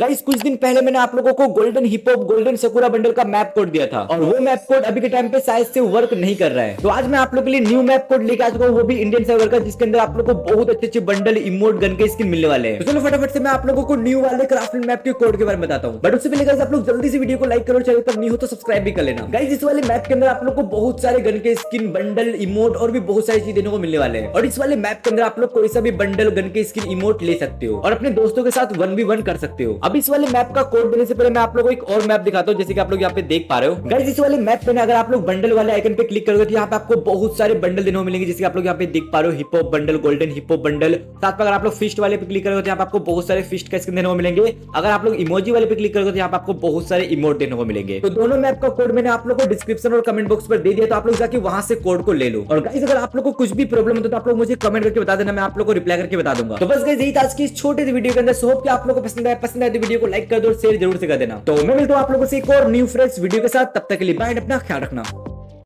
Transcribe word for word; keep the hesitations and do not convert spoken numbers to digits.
Guys कुछ दिन पहले मैंने आप लोगों को golden hip hop golden sakura bundle का मैप कोड दिया था और वो मैप कोड अभी के टाइम पे शायद से वर्क नहीं कर रहा है। तो आज मैं आप लोगों के लिए न्यू मैप कोड लेके आ चुका हूँ, वो भी इंडियन सर्वर का, जिसके अंदर आप लोगों को बहुत अच्छे अच्छे बंडल इमोट गन के स्किन मिलने वाले हैं। तो चलो फटाफट से मैं आप लोगों को न्यू वाले क्राफ्टमैन मैप के कोड के बारे में बताता हूँ। बट उससे पहले गाइस आप लोग जल्दी से वीडियो को लाइक करो, चैनल पर न्यू हो तो सब्सक्राइब भी कर लेना। गाइस इस वाले मैप के अंदर आप लोग को बहुत सारे गन के स्किन, बंडल, इमोट और भी बहुत सारी चीज देने को मिलने वाले हैं। और इस वाले मैप के अंदर आप लोग कोई सा भी बंडल गन के स्किन इमोट ले सकते हो और अपने दोस्तों के साथ वन वी वन कर सकते हो। अब इस वाले मैप का कोड देने से पहले मैं आप लोगों को एक और मैप दिखाता हूँ, जैसे कि आप लोग यहाँ पे देख पा रहे हो। गाइस इस वाले मैप पे अगर आप लोग बंडल वाले आइकन पे क्लिक करोगे तो यहाँ पे आपको बहुत सारे बंडल देने को मिलेंगे, जैसे आप लोग यहाँ पे देख पा रहे हो, hip hop bundle, golden hip hop bundle. साथ में अगर आप लोग फिस्ट वाले पे क्लिक करोगे तो यहाँ पे आपको बहुत सारे फिस्ट का स्किन देने को मिलेंगे। अगर आप लोग इमोजी वाले पे क्लिक करोगे तो यहाँ पे आपको बहुत सारे इमोट देने को मिलेंगे। तो दोनों मैप का कोड मैंने आप लोग को डिस्क्रिप्शन और कमेंट बॉक्स पर दे दिया, तो आप लोग जाके वहां से कोड को ले लो। और गाइस अगर आप लोग को कुछ भी प्रॉब्लम होता है तो आप लोग मुझे कमेंट करके बता देना, मैं आप लोग को रिप्लाई करके बता दूंगा। तो बस गाइस यही था आज की इस छोटे से वीडियो के अंदर। सो होप कि आप लोग को पसंद आया पसंद आया तो वीडियो को लाइक कर दो और शेयर जरूर से कर देना। तो मैं मिलता हूँ आप लोगों से एक और न्यू फ्रेश वीडियो के साथ, तब तक के लिए बाय, अपना ख्याल रखना।